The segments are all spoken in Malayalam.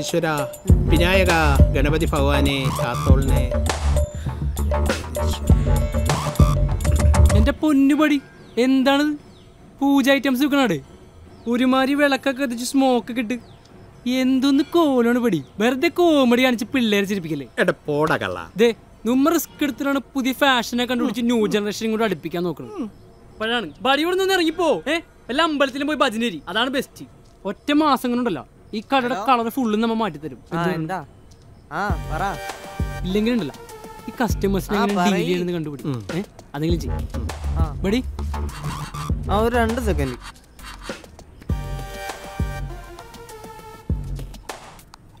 ഈശ്വര വിനായക ഗണപതി ഭഗവാനെ താത്തോളിനെ എൻ്റെ പൊന്നുപടി എന്താണ് പൂജ ഐറ്റംസ് വിൽക്കണത് ഒരുമാതിരി വിളക്കൊക്കെ എത്തിച്ച് സ്മോക്ക് കിട്ട് എന്തൊന്ന് കോലാണ് പടി വെറുതെ കോമഡി കാണിച്ച് പിള്ളേരെ ചിരിപ്പിക്കല്ലേ എടാ പോടാ കള്ളാ ദേ നമ്മ റിസ്ക് എടുത്തിട്ടാണ് പുതിയ ഫാഷനെ കണ്ടുപിടിച്ച് ന്യൂ ജനറേഷനും കൂടെ അടുപ്പിക്കാൻ നോക്കുന്നത് അപ്പോഴാണ് ബടി ഇവിടെ നിന്ന് ഇറങ്ങിപ്പോ ഏ വല്ല അമ്പലത്തിലും പോയി ഭജനേരി അതാണ് ബെസ്റ്റ് ഒറ്റ മാസം കൊണ്ടുണ്ടല്ലോ ഈ കടയുടെ കളർ ഫുള്ള് നമ്മൾ മാറ്റിത്തരും ഇല്ലെങ്കിൽ ഉണ്ടല്ലോ ഈ കസ്റ്റമേഴ്സിനെ ഡീൽ ചെയ്യുന്നത് കണ്ടുപിടിക്കും അതെങ്കിലും ചെയ്യും ബടി ആ ഒരു 2 സെക്കൻഡ്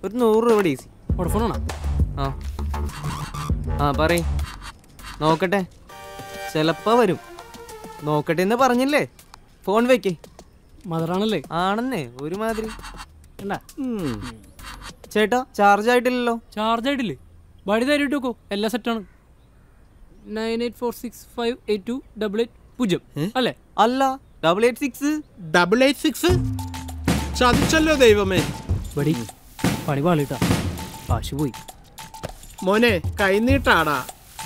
ഒരു 100 രൂപ ഈസി ഓടഫോണാ ആ ആ പറയ് നോക്കട്ടെ ചിലപ്പോൾ വരും നോക്കട്ടെ എന്ന് പറഞ്ഞില്ലേ ഫോൺ വെക്ക് മദറാണല്ലേ ആണെന്നേ ഒരുമാതിരി ചേട്ടാ ചാർജ് ആയിട്ടില്ലല്ലോ ചാർജ് ആയിട്ടില്ലേ വഴി തരിട്ട് നോക്കോ എല്ലാം സെറ്റാണ് 9846582880 അല്ലേ അല്ല 886886 ചതിച്ചല്ലോ ദൈവമേ ബടി പണി പാളിട്ടാ കാശ് പോയി മോനെ കൈനീട്ടാടാ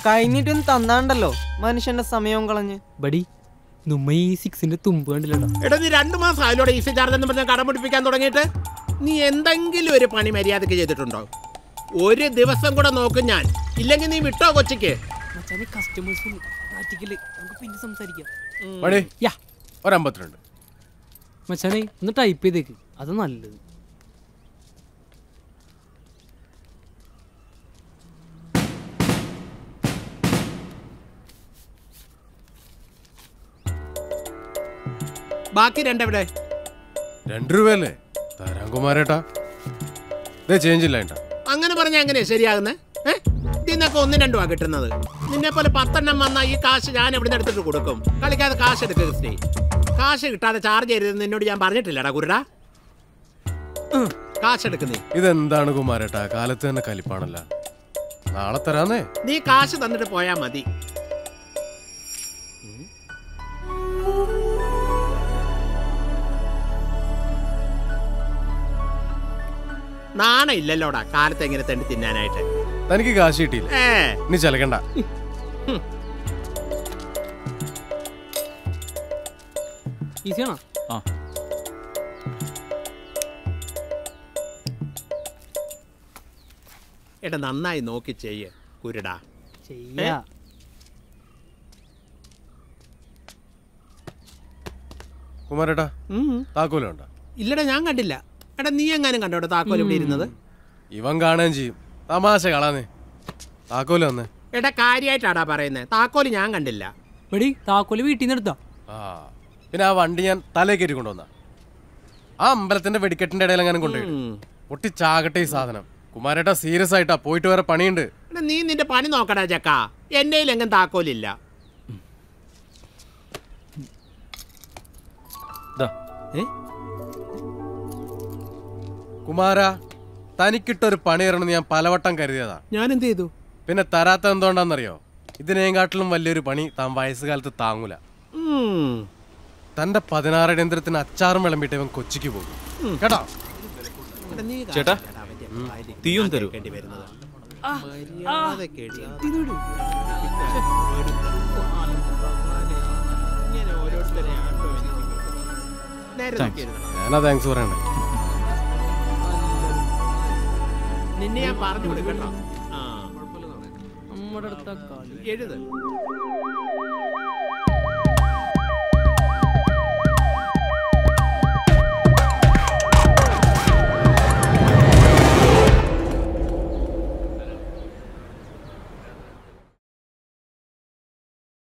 കൈനീട്ടൊന്നും തന്നാണ്ടല്ലോ മനുഷ്യന്റെ സമയവും കളഞ്ഞ് ബടി നമ്മ ഈ 6ന്റെ തുമ്പ് കണ്ടില്ലടാ എടാ നീ 2 മാസം ആയില്ലോടാ ഈസി ചാർജ് എന്ന് പറഞ്ഞ കടം പിടിപ്പിക്കാൻ തുടങ്ങിയിട്ട് നീ എന്തെങ്കിലും ഒരു പണി മര്യാദക്ക് ചെയ്തിട്ടുണ്ടോ ഒരു ദിവസം കൂടെ നോക്കും ഞാൻ ഇല്ലെങ്കിൽ നീ വിട്ടോ കൊച്ചിക്ക് മച്ചാനെ കസ്റ്റമേഴ്സ് മാറ്റിക്കില്ല നമുക്ക് പിന്നെ സംസാരിക്കാം ബടി യാ 152 മച്ചാനെ ഒന്ന് ടൈപ്പ് ചെയ്തേക്ക് അത് നല്ലത് ബാക്കി 2 എവിടെ 2 രൂപയല്ലേ താരാംകുമാരേട്ടാ ദേ ചേഞ്ച് ഇല്ലണ്ട അങ്ങനെ പറഞ്ഞ എങ്ങനെ ശരിയാകുന്നേ ഏ ഇതിനൊക്കെ 1 2 ആ കിട്ടുന്നത് നിന്നെ പോലെ 10 എണ്ണം വന്നാ ഈ കാശ് ഞാൻ എവിടെ നിന്ന് എടുത്തിട്ട് കൊടുക്കും കളിക്കാതെ കാശ് എടുക്കരുത് സ്റ്റേ കാശ് കിട്ടാതെ ചാർജ് ചെയ്യരുത് നിന്നോട് ഞാൻ പറഞ്ഞിട്ടില്ലടാ കുരുടാ കാശ് എടുക്കുന്നേ ഇതെന്താണ് കുമാരേട്ടാ കാലത്ത് തന്നെ കലിപ്പാണല്ലോ നാളെ തരാന്നേ നീ കാശ് തന്നിട്ട് പോയാ മതി നാണ ഇല്ലല്ലോടാ കാലത്ത് എങ്ങനെ തണ്ടി തിന്നാനായിട്ട് തനിക്ക് കാശ് കിട്ടിയില്ല നീ ചലക്കണ്ട ഈസിയാണോ ആ എടാ നന്നായി നോക്കി ചെയ്യേ കുരുടാ ചെയ്യാ കുമാരേട്ടാ താക്കോലുണ്ടോ ഇല്ലടാ ഞാൻ കണ്ടില്ല എടാ നീ എങ്ങാനും കണ്ടോടെ താക്കോൽ ഇവിടെ ഇരുന്നത് ഇവൻ കാണാൻ ചെയ്യും തമാശ കളാന്നേ താക്കോൽ വന്നേ എടാ കാര്യമായിട്ടാടാ പറയുന്നേ താക്കോല് ഞാൻ കണ്ടില്ല എടി താക്കോല് വീട്ടിൽ നിന്ന് എടുത്താ ആ പിന്നെ ആ വണ്ടി ഞാൻ തലേ കയറ്റി കൊണ്ടുവന്ന ആ അമ്പലത്തിന്റെ വെടിക്കെട്ടിന്റെ ഇടയിൽ എങ്ങാനും കൊണ്ടുപോയി ഒട്ടിച്ചാകട്ടെ ഈ സാധനം കുമാരേട്ടാ സീരിയസ് ആയിട്ടാ പോയിട്ട് വേറെ പണിയുണ്ട് എടാ നീ നിന്റെ പണി നോക്കടാ ചക്ക എന്റെ എങ്ങും താക്കോലില്ല കുമാര തനിക്കിട്ടൊരു പണി തരണമെന്ന് ഞാൻ പലവട്ടം കരുതിയതാ ഞാൻ എന്ത് ചെയ്തു പിന്നെ തരാത്ത എന്തുകൊണ്ടാണെന്നറിയോ ഇതിനേക്കാട്ടിലും വലിയൊരു പണി താൻ വയസ്സുകാലത്ത് താങ്ങൂല തന്റെ 16 ഇടയന്ത്രത്തിന് അച്ചാറും വിളമ്പിട്ട് ഇവൻ കൊച്ചിക്ക് പോകും കേട്ടോ ചേട്ടാ തീയും തരൂ ഞാനാ താങ്ക്സ് പറയണ്ടേ നിന്നെ ഞാൻ പറഞ്ഞു കൊടുക്കട്ടോ ആ നമ്മുടെ അടുത്ത കാലി എഴുത